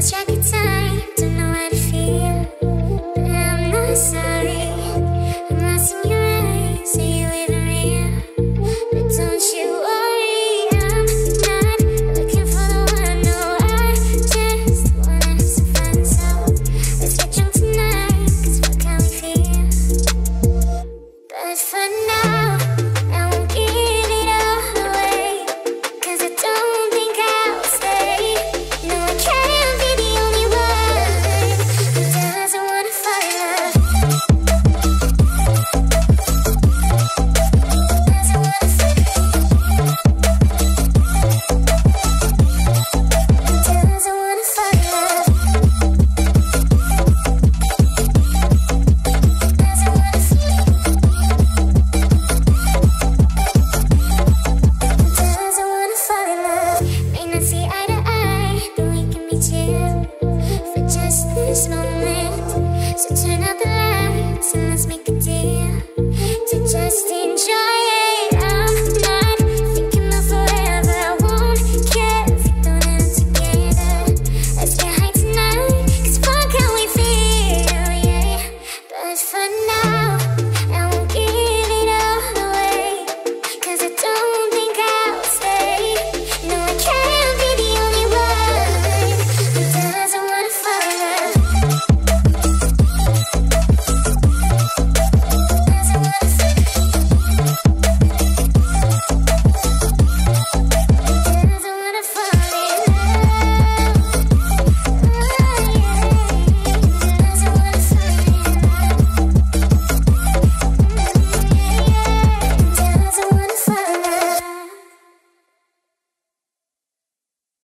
lost track of time, don't know how to feel. But I'm not sorry, I'm lost in your eyes, are you even real? But don't you worry, I'm not looking for the one. No, I just wanna have some fun. So let's get drunk tonight, cause what can we feel? But for now for just this moment, so turn out the lights and let's make